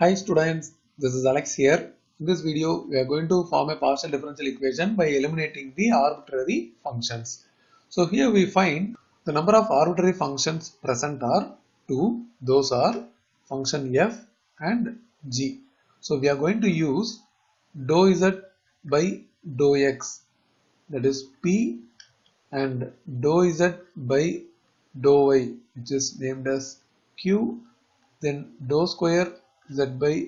Hi students, this is Alex here. In this video, we are going to form a partial differential equation by eliminating the arbitrary functions. So here we find the number of arbitrary functions present are 2. Those are function f and g. So we are going to use dou z by dou x, that is p, and dou z by dou y, which is named as q, then dou square z by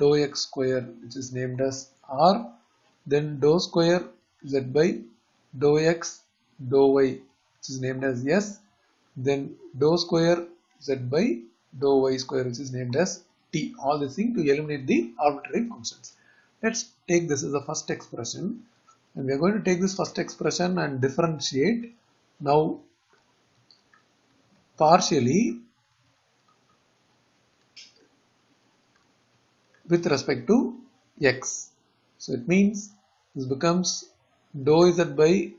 dou x square, which is named as r, then dou square z by dou x dou y, which is named as s, then dou square z by dou y square, which is named as t. All these things to eliminate the arbitrary functions. Let's take this as the first expression, and we are going to take this first expression and differentiate. Now partially with respect to x. So it means this becomes dou z by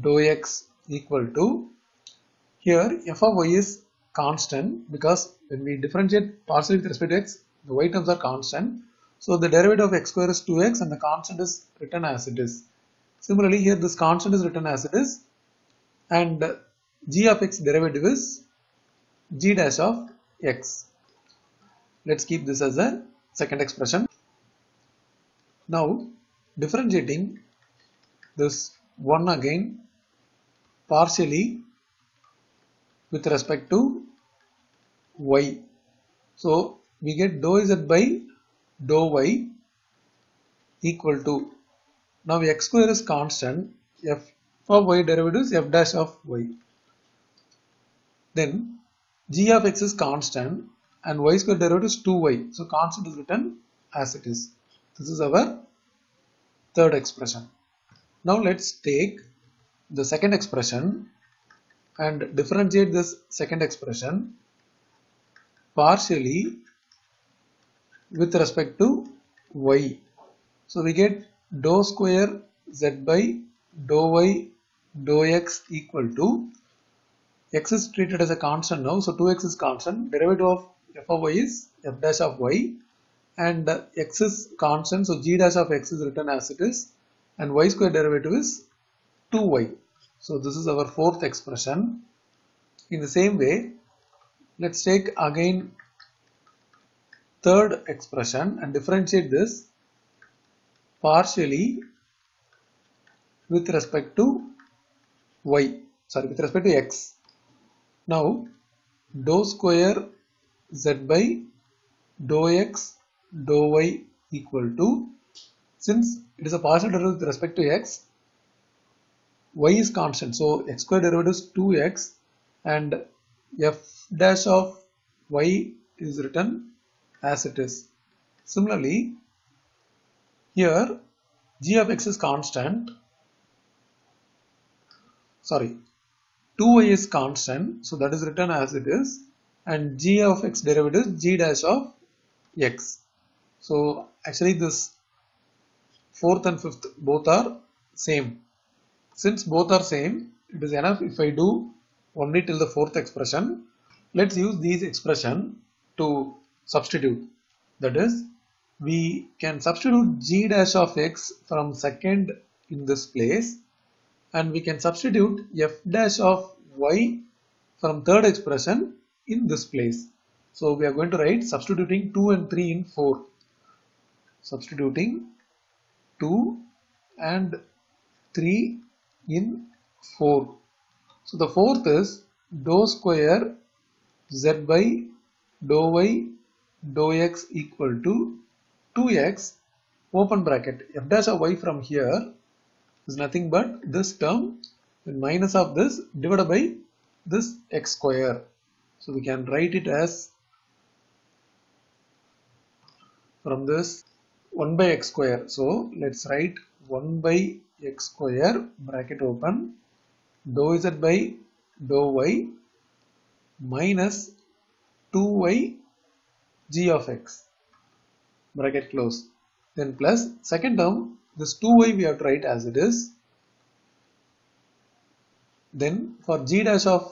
dou x equal to, here f of y is constant, because when we differentiate partially with respect to x, the y terms are constant. So the derivative of x square is 2x and the constant is written as it is. Similarly here this constant is written as it is, and g of x derivative is g dash of x. Let's keep this as a second expression. Now differentiating this one again partially with respect to y. So we get dou z by dou y equal to, now x square is constant, f of y derivative is f dash of y. Then g of x is constant, and y square derivative is 2y. So constant is written as it is. This is our third expression. Now let's take the second expression and differentiate this second expression partially with respect to y. So we get dou square z by dou y dou x equal to, x is treated as a constant now, so 2x is constant, derivative of f of y is f dash of y, and x is constant, so g dash of x is written as it is, and y square derivative is 2y. So this is our fourth expression. In the same way, let's take again third expression and differentiate this partially with respect to x. Now dou square z by dou x dou y equal to, since it is a partial derivative with respect to x, y is constant, so x square derivative is 2x, and f dash of y is written as it is. Similarly here g of x is constant, 2y is constant, so that is written as it is, and g of x derivative is g dash of x. So actually this fourth and fifth both are same. Since both are same, it is enough if I do only till the fourth expression. Let's use these expression to substitute, that is we can substitute g dash of x from second in this place, and we can substitute f dash of y from third expression in this place. So we are going to write substituting 2 and 3 in 4. Substituting 2 and 3 in 4. So the fourth is dou square z by dou y dou x equal to 2x, open bracket, f dash of y from here is nothing but this term, and minus of this divided by this x square. So we can write it as, from this, 1 by x square. So let's write 1 by x square, bracket open, dou z by dou y minus 2y g of x, bracket close. Then plus second term, this 2y we have to write as it is. Then for g dash of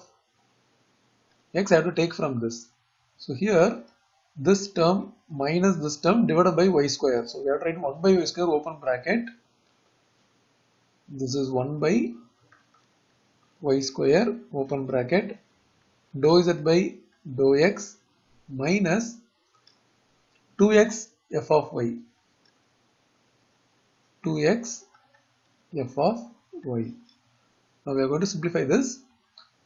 x I have to take from this. So here this term minus this term divided by y square. So we have to write 1 by y square, open bracket. This is 1 by y square, open bracket, dou z by dou x minus 2x f of y. 2x f of y. Now we are going to simplify this.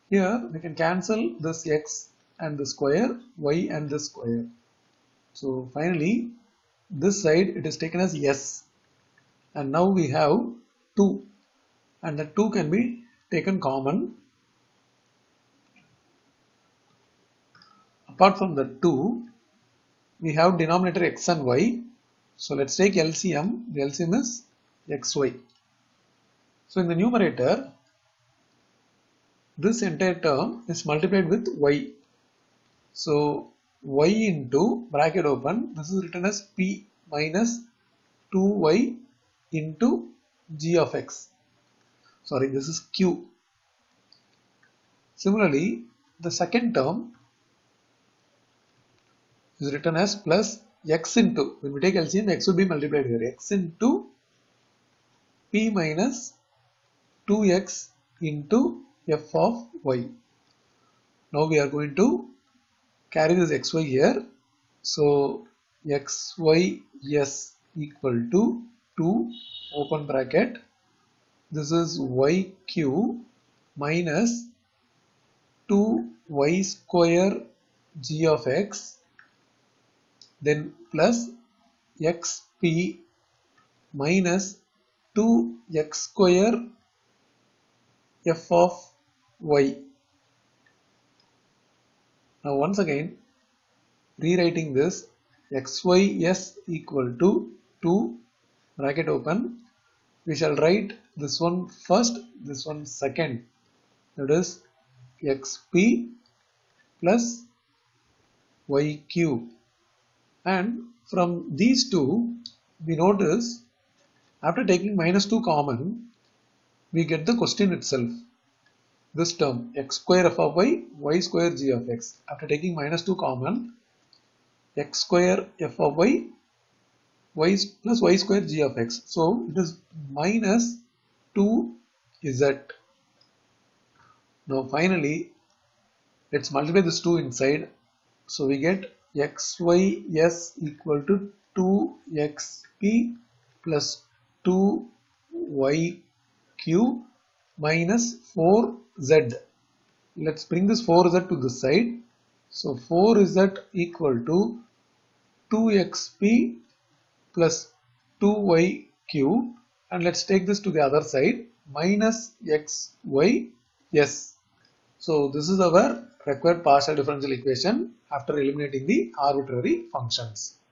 Here we can cancel this x and the square, y and the square. So finally this side it is taken as s, and now we have 2, and the 2 can be taken common. Apart from the 2 we have denominator x and y. So let's take LCM. The LCM is xy. So in the numerator this entire term is multiplied with y. So y into bracket open, this is written as p minus 2y into g of x. Sorry, this is q. Similarly, the second term is written as plus x into, when we take LCM, x will be multiplied here, x into p minus 2x into f of y. Now we are going to carry this xy here. So xy s equal to 2 open bracket. This is yq minus 2y square g of x, then plus xp minus 2x square f of y. Now once again rewriting this, xys equal to 2 bracket open, we shall write this one first, this one second, that is xp plus yq, and from these two we notice after taking minus 2 common we get the question itself. This term x square f of y, y square g of x. After taking minus 2 common, x square f of y, y plus y square g of x. So it is minus 2z. Now finally let's multiply this 2 inside. So we get xys equal to 2xp plus 2yq minus 4z. Let's bring this 4z to this side. So 4z equal to 2xp plus 2yq, and let's take this to the other side, minus xys. So this is our required partial differential equation after eliminating the arbitrary functions.